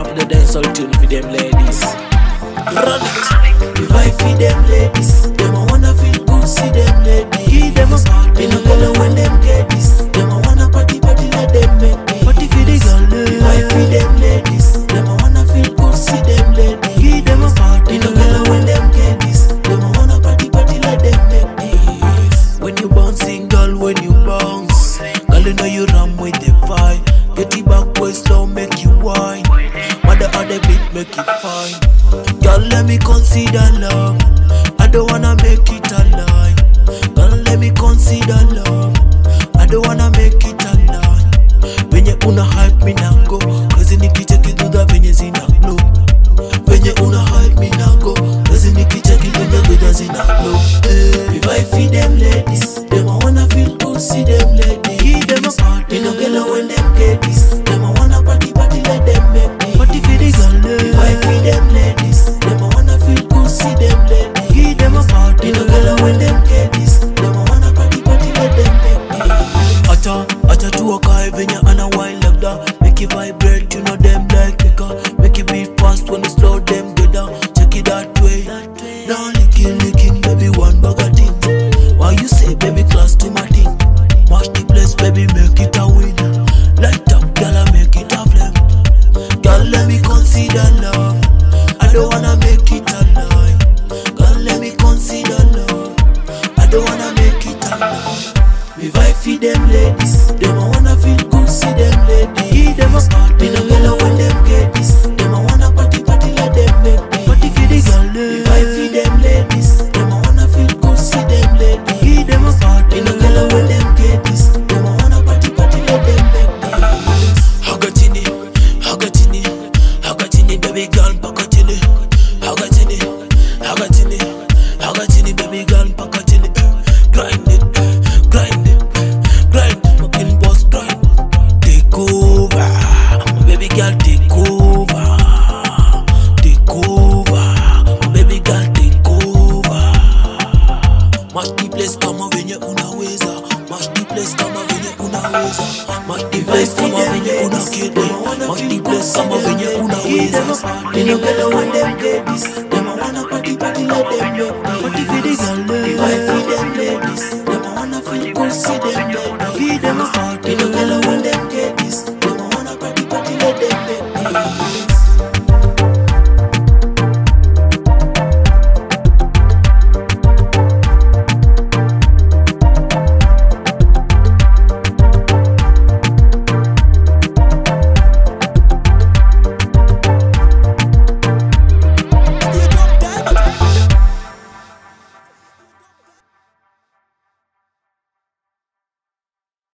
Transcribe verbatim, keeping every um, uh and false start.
up the dancehall tune for them ladies. Run it, the vibe for them ladies. Them I wanna feel good, see them ladies. Give them up, they no gonna when them get this. Them I wanna party, party like them make me. Party for the girl, the vibe for them ladies. Them I wanna feel good, see them ladies. Give them up, they no gonna when them get this. Them I wanna party, party like them make me. When you bouncing, girl, when you bounce, girl, you know you run with the vibe. Get the back waist down, make you whine. Mother of the beat, make it fine. Girl, let me consider love. I don't wanna make it a lie. Girl, let me consider love. I don't wanna make it a lie. When you una hype me now go, cause in the kitchen you do that when you see now blow. When you una hype me now go, cause in the kitchen you do that when you see now blow. If I feed them ladies, them I wanna feel good, see them ladies. Give them a party, they don't get low when them get this. When you on a wine like that, make it vibrate, you know them like the car. Make it beat fast when you slow them go down. Check it that way. Now licking, licking, baby, one bag of things. Why you say, baby, class to my thing? Watch the place, baby, make it a win. Light up, girl, I make it a flame. Girl, let me consider love. I don't wanna make it a lie. Girl, let me consider love. I don't wanna make it a lie. We vibe for them ladies. Them I wanna feel good, see them ladies. Give them a spot, they no yellow when them get this. Them I wanna party, party like them make me. Party for the girl. We vibe for them ladies. Them I wanna feel good, see them ladies. Give them a spot, they no yellow when them get this. Them I wanna party, party like them make me. I got in it, I got in it, I got in it, baby girl, I got in it, I got in it, I got in it, I got in it, baby girl, I got in it. Grind it. Come on, when you una visa. They no gonna want them babies.